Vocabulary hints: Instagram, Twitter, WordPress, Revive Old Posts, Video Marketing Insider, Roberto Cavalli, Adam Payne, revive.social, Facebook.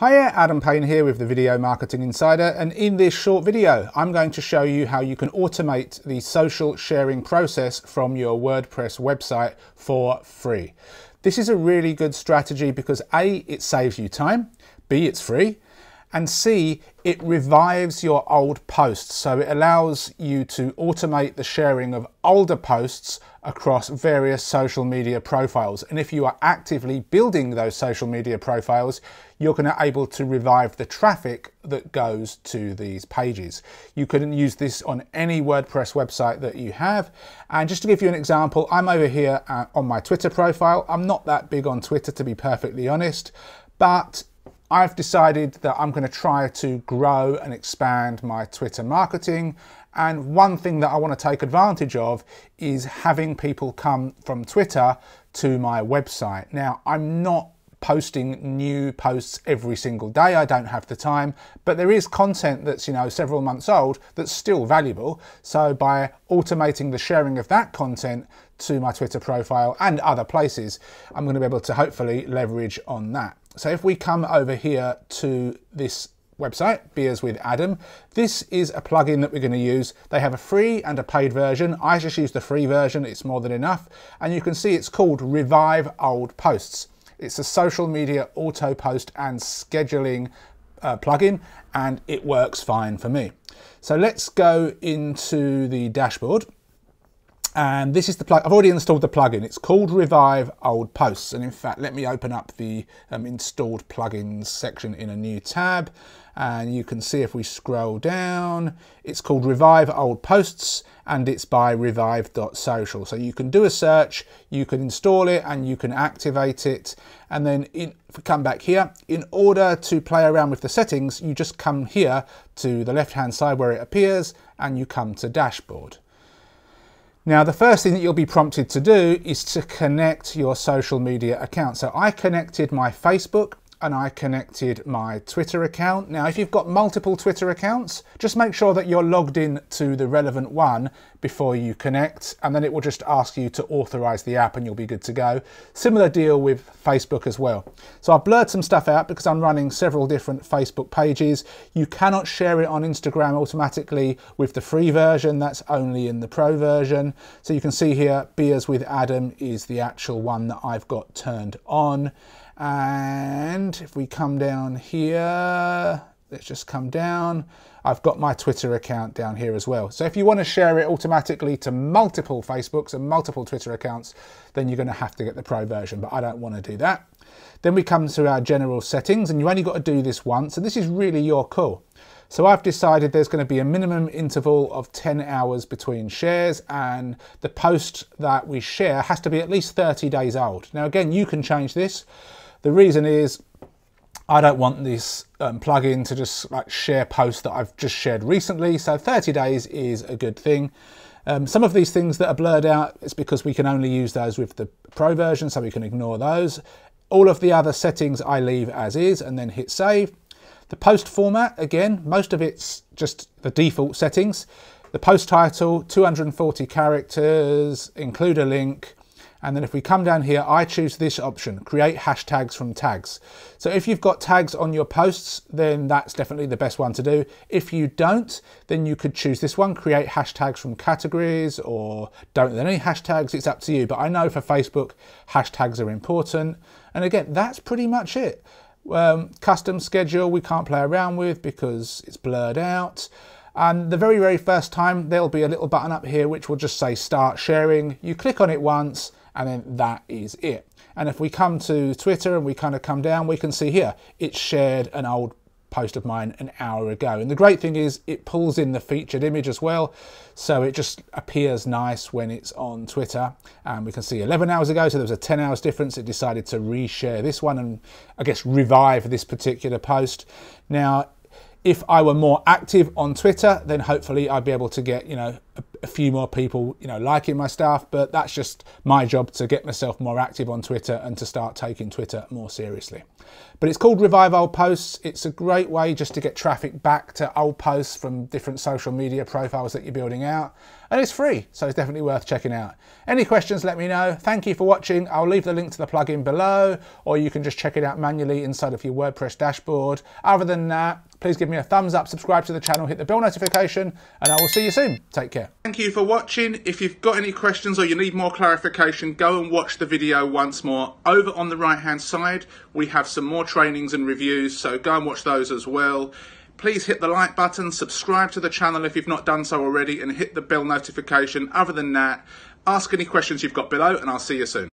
Hiya, Adam Payne here with the Video Marketing Insider, and in this short video I'm going to show you how you can automate the social sharing process from your WordPress website for free. This is a really good strategy because A, it saves you time, B, it's free, and C, it revives your old posts. So it allows you to automate the sharing of older posts across various social media profiles. And if you are actively building those social media profiles, you're going to be able to revive the traffic that goes to these pages. You can use this on any WordPress website that you have. And just to give you an example, I'm over here on my Twitter profile. I'm not that big on Twitter, to be perfectly honest, but I've decided that I'm going to try to grow and expand my Twitter marketing, and one thing that I want to take advantage of is having people come from Twitter to my website. Now, I'm not posting new posts every single day, I don't have the time, but there is content that's, several months old that's still valuable. So by automating the sharing of that content to my Twitter profile and other places, I'm going to be able to hopefully leverage on that. So if we come over here to this website, Beers with Adam, this is a plugin that we're going to use. They have a free and a paid version. I just use the free version, it's more than enough. And you can see it's called Revive Old Posts. It's a social media auto post and scheduling plugin, and it works fine for me. So let's go into the dashboard, and this is the plugin. I've already installed the plugin. It's called Revive Old Posts, and in fact, let me open up the installed plugins section in a new tab, and you can see if we scroll down, it's called Revive Old Posts, and it's by revive.social. So you can do a search, you can install it, and you can activate it. And then if we come back here, in order to play around with the settings, you just come here to the left-hand side where it appears, and you come to Dashboard. Now, the first thing that you'll be prompted to do is to connect your social media account. So I connected my Facebook and I connected my Twitter account. Now, if you've got multiple Twitter accounts, just make sure that you're logged in to the relevant one before you connect, and then it will just ask you to authorize the app and you'll be good to go. Similar deal with Facebook as well. So I've blurred some stuff out because I'm running several different Facebook pages. You cannot share it on Instagram automatically with the free version, that's only in the pro version. So you can see here, Beers with Adam is the actual one that I've got turned on. And if we come down here, let's just come down. I've got my Twitter account down here as well. So if you want to share it automatically to multiple Facebooks and multiple Twitter accounts, then you're going to have to get the pro version, but I don't want to do that. Then we come to our general settings, and you only got to do this once, and this is really your call. So I've decided there's going to be a minimum interval of 10 hours between shares, and the post that we share has to be at least 30 days old. Now again, you can change this. The reason is I don't want this plugin to just like share posts that I've just shared recently, so 30 days is a good thing. Some of these things that are blurred out is because we can only use those with the pro version, so we can ignore those. All of the other settings I leave as is and then hit save. The post format, again, most of it's just the default settings. The post title, 240 characters, include a link. And then if we come down here, I choose this option, create hashtags from tags. So if you've got tags on your posts, then that's definitely the best one to do. If you don't, then you could choose this one, create hashtags from categories, or don't let any hashtags, it's up to you. But I know for Facebook, hashtags are important. And again, that's pretty much it. Custom schedule, we can't play around with because it's blurred out. And the very, very first time, there'll be a little button up here which will just say start sharing. You click on it once, and then that is it. And if we come to Twitter and we kind of come down, we can see here, it shared an old post of mine an hour ago. And the great thing is it pulls in the featured image as well. So it just appears nice when it's on Twitter. And we can see 11 hours ago, so there was a 10 hours difference. It decided to reshare this one and I guess revive this particular post. Now, if I were more active on Twitter, then hopefully I'd be able to get, a few more people, you know, liking my stuff, but that's just my job to get myself more active on Twitter and to start taking Twitter more seriously. But it's called Revive Old Posts. It's a great way just to get traffic back to old posts from different social media profiles that you're building out, and it's free, so it's definitely worth checking out. Any questions, let me know. Thank you for watching. I'll leave the link to the plugin below, or you can just check it out manually inside of your WordPress dashboard. Other than that, please give me a thumbs up, subscribe to the channel, hit the bell notification, and I will see you soon. Take care. Thank you for watching. If you've got any questions or you need more clarification, go and watch the video once more. Over on the right-hand side, we have some more trainings and reviews, so go and watch those as well. Please hit the like button, subscribe to the channel if you've not done so already, and hit the bell notification. Other than that, ask any questions you've got below, and I'll see you soon.